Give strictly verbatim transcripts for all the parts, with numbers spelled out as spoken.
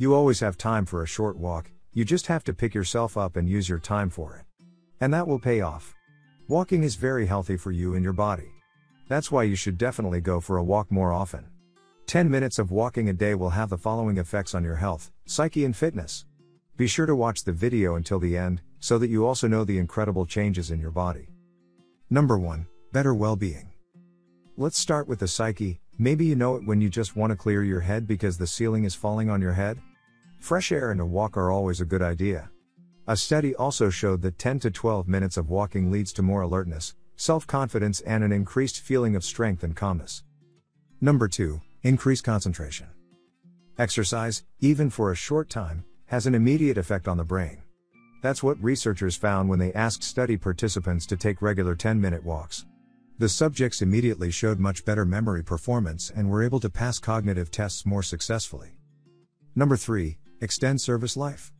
You always have time for a short walk, you just have to pick yourself up and use your time for it. And that will pay off. Walking is very healthy for you and your body. That's why you should definitely go for a walk more often. ten minutes of walking a day will have the following effects on your health, psyche and fitness. Be sure to watch the video until the end, so that you also know the incredible changes in your body. Number one. Better well-being. Let's start with the psyche. Maybe you know it when you just want to clear your head because the ceiling is falling on your head. Fresh air and a walk are always a good idea. A study also showed that ten to twelve minutes of walking leads to more alertness, self-confidence and an increased feeling of strength and calmness. Number two. Increased concentration. Exercise, even for a short time, has an immediate effect on the brain. That's what researchers found when they asked study participants to take regular ten-minute walks. The subjects immediately showed much better memory performance and were able to pass cognitive tests more successfully. Number three. Extend service life.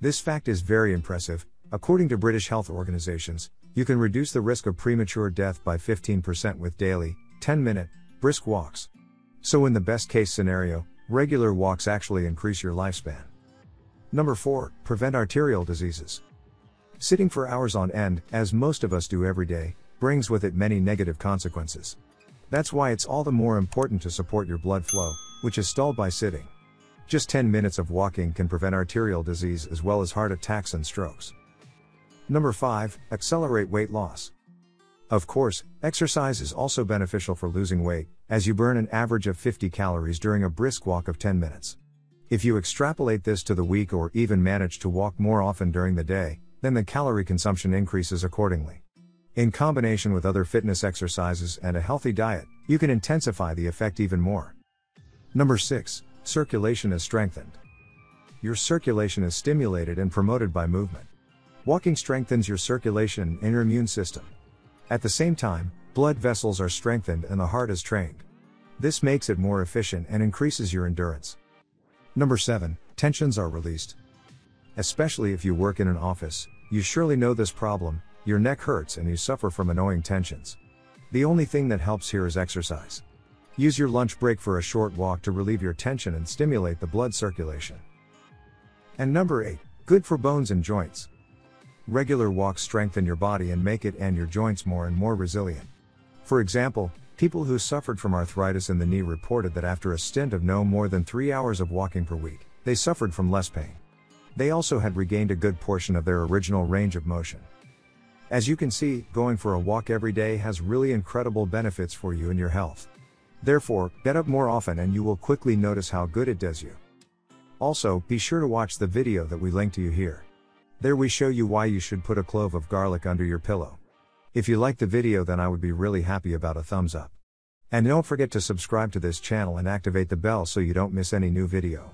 This fact is very impressive. According to British health organizations, you can reduce the risk of premature death by fifteen percent with daily, ten-minute, brisk walks. So in the best-case scenario, regular walks actually increase your lifespan. Number four. Prevent arterial diseases. Sitting for hours on end, as most of us do every day, brings with it many negative consequences. That's why it's all the more important to support your blood flow, which is stalled by sitting. Just ten minutes of walking can prevent arterial disease as well as heart attacks and strokes. Number five. Accelerate weight loss. Of course, exercise is also beneficial for losing weight, as you burn an average of fifty calories during a brisk walk of ten minutes. If you extrapolate this to the week or even manage to walk more often during the day, then the calorie consumption increases accordingly. In combination with other fitness exercises and a healthy diet, you can intensify the effect even more. Number six. Circulation is strengthened. Your circulation is stimulated and promoted by movement. Walking strengthens your circulation and your immune system. At the same time, blood vessels are strengthened and the heart is trained. This makes it more efficient and increases your endurance. Number seven. Tensions are released. Especially if you work in an office, you surely know this problem. Your neck hurts and you suffer from annoying tensions. The only thing that helps here is exercise. Use your lunch break for a short walk to relieve your tension and stimulate the blood circulation. And number eight. Good for bones and joints. Regular walks strengthen your body and make it and your joints more and more resilient. For example, people who suffered from arthritis in the knee reported that after a stint of no more than three hours of walking per week, they suffered from less pain. They also had regained a good portion of their original range of motion. As you can see, going for a walk every day has really incredible benefits for you and your health. Therefore, get up more often and you will quickly notice how good it does you. Also, be sure to watch the video that we link to you here. There we show you why you should put a clove of garlic under your pillow. If you like the video, then I would be really happy about a thumbs up. And don't forget to subscribe to this channel and activate the bell so you don't miss any new video.